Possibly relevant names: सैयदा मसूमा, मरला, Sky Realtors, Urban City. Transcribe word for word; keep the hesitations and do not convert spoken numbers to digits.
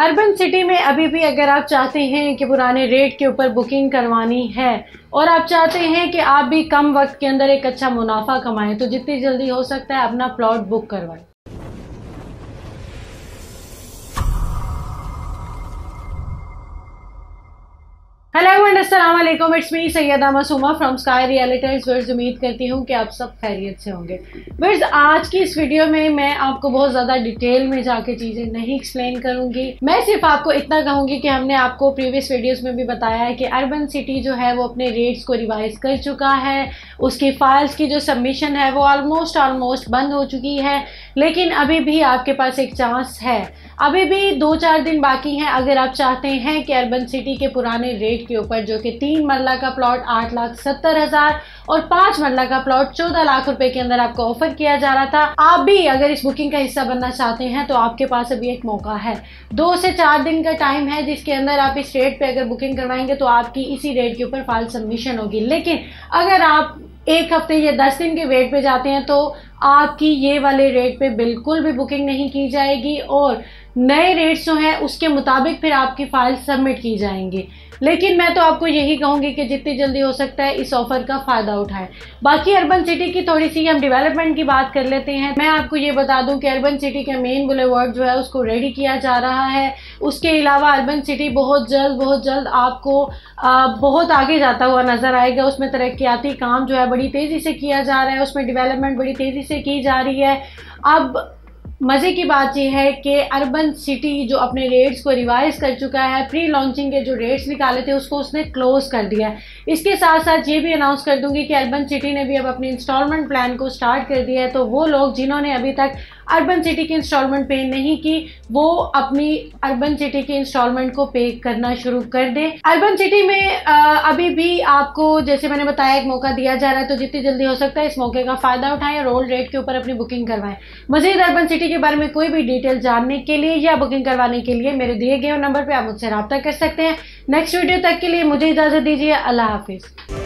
Urban city में अभी भी अगर आप चाहते हैं कि पुराने रेट के ऊपर बुकिंग करवानी है और आप चाहते हैं कि आप भी कम वक्त के अंदर एक अच्छा मुनाफा कमाएं, तो जितनी जल्दी हो सकता है अपना प्लॉट बुक करवाएं। हेलो एंड अस्सलाम वालेकुम, it's me सैयदा मसूमा from sky realtors. वर्स उम्मीद करती हूँ कि आप सब खैरियत से होंगे। वर्स आज की इस वीडियो में मैं आपको बहुत ज़्यादा डिटेल में जाके चीज़ें नहीं एक्सप्लेन करूँगी, मैं सिर्फ आपको इतना कहूँगी कि हमने आपको प्रीवियस वीडियोस में भी बताया है कि अर्बन सिटी जो है वो अपने रेट्स को रिवाइज कर चुका है, उसकी फाइल्स की जो सबमिशन है वो आलमोस्ट आलमोस्ट बंद हो चुकी है, लेकिन अभी भी आपके पास एक चांस है, अभी भी दो चार दिन बाकी हैं। अगर आप चाहते हैं कि अर्बन सिटी के पुराने रेट के ऊपर, जो कि तीन मरला का प्लॉट आठ लाख सत्तर हजार और पांच मरला का प्लॉट चौदह लाख रुपए के अंदर आपको ऑफर किया जा रहा था, आप भी अगर इस बुकिंग का हिस्सा बनना चाहते हैं तो आपके पास अभी एक मौका है। दो से चार दिन का टाइम है जिसके अंदर आप इस रेट पे अगर बुकिंग करवाएंगे तो आपकी इसी रेट के ऊपर फाइल सबमिशन होगी, लेकिन अगर आप एक हफ्ते या दस दिन के वेट पे जाते हैं तो आपकी ये वाले रेट पे बिल्कुल भी बुकिंग नहीं की जाएगी और नए रेट्स जो हैं उसके मुताबिक फिर आपकी फाइल सबमिट की जाएंगी। लेकिन मैं तो आपको यही कहूँगी कि जितनी जल्दी हो सकता है इस ऑफ़र का फ़ायदा उठाएं। बाकी अर्बन सिटी की थोड़ी सी हम डेवलपमेंट की बात कर लेते हैं। मैं आपको ये बता दूं कि अर्बन सिटी का मेन बुलेवार्ड जो है उसको रेडी किया जा रहा है। उसके अलावा अर्बन सिटी बहुत जल्द बहुत जल्द आपको आ, बहुत आगे जाता हुआ नज़र आएगा। उसमें तरक्याती काम जो है बड़ी तेज़ी से किया जा रहा है, उसमें डिवेलपमेंट बड़ी तेज़ी से की जा रही है। अब मज़े की बात यह है कि अर्बन सिटी जो अपने रेट्स को रिवाइज कर चुका है, प्री लॉन्चिंग के जो रेट्स निकाले थे उसको उसने क्लोज़ कर दिया है। इसके साथ साथ ये भी अनाउंस कर दूंगी कि अर्बन सिटी ने भी अब अपने इंस्टॉलमेंट प्लान को स्टार्ट कर दिया है, तो वो लोग जिन्होंने अभी तक अर्बन सिटी की इंस्टॉलमेंट पे नहीं की वो अपनी अर्बन सिटी की इंस्टॉलमेंट को पे करना शुरू कर दें। अर्बन सिटी में आ, अभी भी आपको जैसे मैंने बताया एक मौका दिया जा रहा है, तो जितनी जल्दी हो सकता है इस मौके का फ़ायदा उठाएं और ओल्ड रेट के ऊपर अपनी बुकिंग करवाएं। मज़ीद अर्बन सिटी के बारे में कोई भी डिटेल जानने के लिए या बुकिंग करवाने के लिए मेरे दिए गए नंबर पर आप मुझसे रब्ता कर सकते हैं। नेक्स्ट वीडियो तक के लिए मुझे इजाज़त दीजिए। अल्लाह हाफिज़।